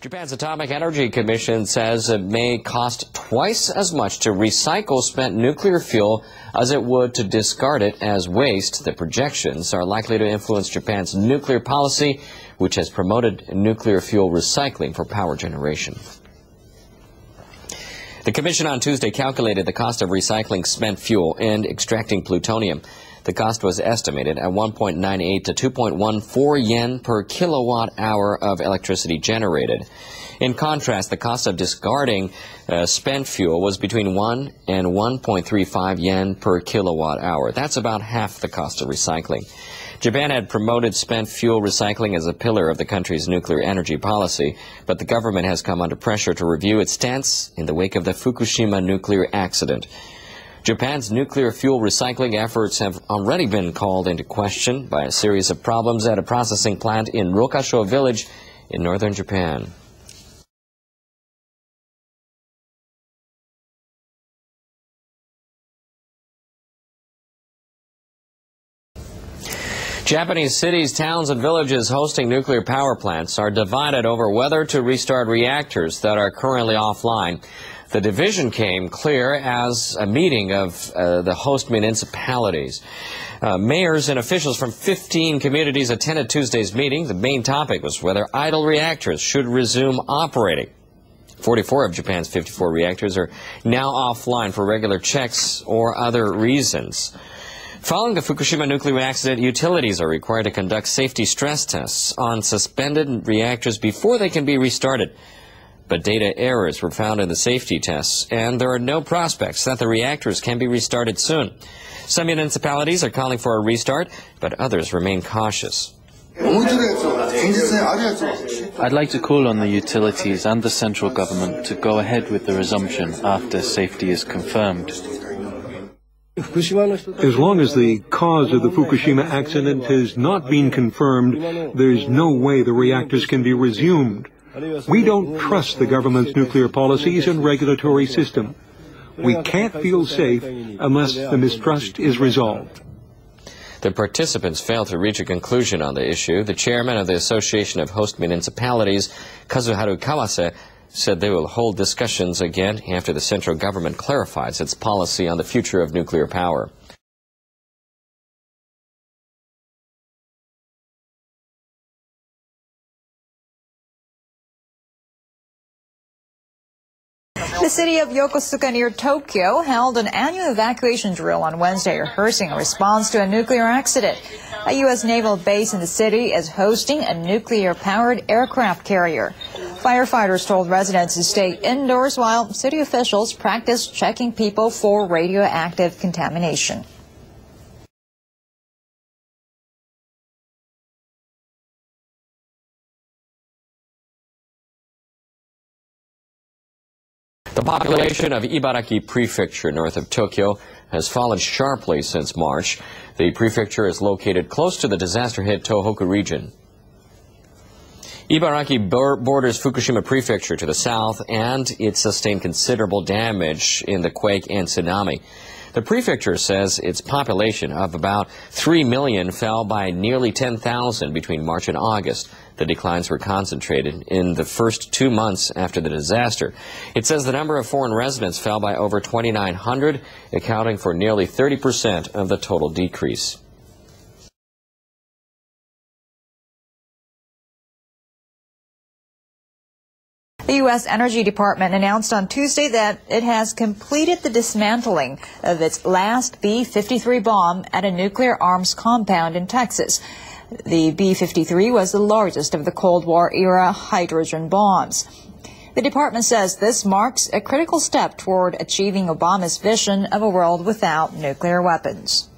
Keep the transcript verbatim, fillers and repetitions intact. Japan's Atomic Energy Commission says it may cost twice as much to recycle spent nuclear fuel as it would to discard it as waste. The projections are likely to influence Japan's nuclear policy, which has promoted nuclear fuel recycling for power generation. The commission on Tuesday calculated the cost of recycling spent fuel and extracting plutonium. The cost was estimated at one point nine eight to two point one four yen per kilowatt hour of electricity generated. In contrast, the cost of discarding uh, spent fuel was between one and one point three five yen per kilowatt hour. That's about half the cost of recycling. Japan had promoted spent fuel recycling as a pillar of the country's nuclear energy policy, but the government has come under pressure to review its stance in the wake of the Fukushima nuclear accident. Japan's nuclear fuel recycling efforts have already been called into question by a series of problems at a processing plant in Rokkasho village in northern Japan. Japanese cities, towns, and villages hosting nuclear power plants are divided over whether to restart reactors that are currently offline. The division came clear as a meeting of uh, the host municipalities. Uh, mayors and officials from fifteen communities attended Tuesday's meeting. The main topic was whether idle reactors should resume operating. forty-four of Japan's fifty-four reactors are now offline for regular checks or other reasons. Following the Fukushima nuclear accident, utilities are required to conduct safety stress tests on suspended reactors before they can be restarted. But data errors were found in the safety tests, and there are no prospects that the reactors can be restarted soon. Some municipalities are calling for a restart, but others remain cautious. I'd like to call on the utilities and the central government to go ahead with the resumption after safety is confirmed. As long as the cause of the Fukushima accident has not been confirmed, there's no way the reactors can be resumed. We don't trust the government's nuclear policies and regulatory system. We can't feel safe unless the mistrust is resolved. The participants failed to reach a conclusion on the issue. The chairman of the Association of Host Municipalities, Kazuharu Kawase, said they will hold discussions again after the central government clarifies its policy on the future of nuclear power. The city of Yokosuka near Tokyo held an annual evacuation drill on Wednesday, rehearsing a response to a nuclear accident. A U S naval base in the city is hosting a nuclear-powered aircraft carrier. Firefighters told residents to stay indoors while city officials practiced checking people for radioactive contamination. The population of Ibaraki Prefecture, north of Tokyo, has fallen sharply since March. The prefecture is located close to the disaster-hit Tohoku region. Ibaraki borders Fukushima Prefecture to the south, and it sustained considerable damage in the quake and tsunami. The prefecture says its population of about three million fell by nearly ten thousand between March and August. The declines were concentrated in the first two months after the disaster. It says the number of foreign residents fell by over twenty-nine hundred, accounting for nearly thirty percent of the total decrease. The U S Energy Department announced on Tuesday that it has completed the dismantling of its last B fifty-three bomb at a nuclear arms compound in Texas. The B fifty-three was the largest of the Cold War-era hydrogen bombs. The department says this marks a critical step toward achieving Obama's vision of a world without nuclear weapons.